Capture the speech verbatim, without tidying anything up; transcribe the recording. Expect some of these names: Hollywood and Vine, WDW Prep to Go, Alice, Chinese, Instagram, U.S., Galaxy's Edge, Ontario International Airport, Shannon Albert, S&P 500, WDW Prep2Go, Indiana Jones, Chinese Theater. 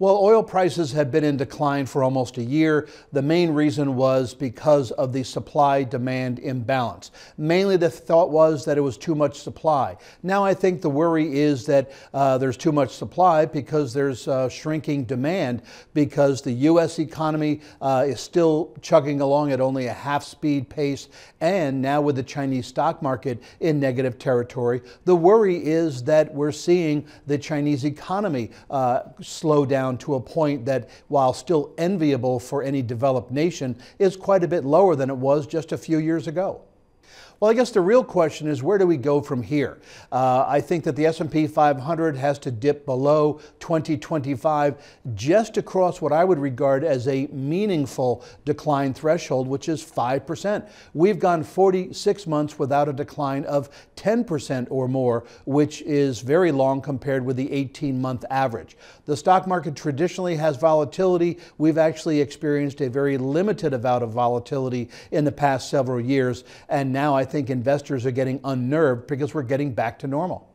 Well, oil prices had been in decline for almost a year. The main reason was because of the supply-demand imbalance. Mainly the thought was that it was too much supply. Now I think the worry is that uh, there's too much supply because there's uh, shrinking demand, because the U S economy uh, is still chugging along at only a half-speed pace, and now with the Chinese stock market in negative territory, the worry is that we're seeing the Chinese economy uh, slow down to a point that, while still enviable for any developed nation, is quite a bit lower than it was just a few years ago. Well, I guess the real question is, where do we go from here? Uh, I think that the S and P five hundred has to dip below twenty twenty-five just to cross what I would regard as a meaningful decline threshold, which is five percent. We've gone forty-six months without a decline of ten percent or more, which is very long compared with the eighteen month average. The stock market traditionally has volatility. We've actually experienced a very limited amount of volatility in the past several years, and now I think investors are getting unnerved because we're getting back to normal.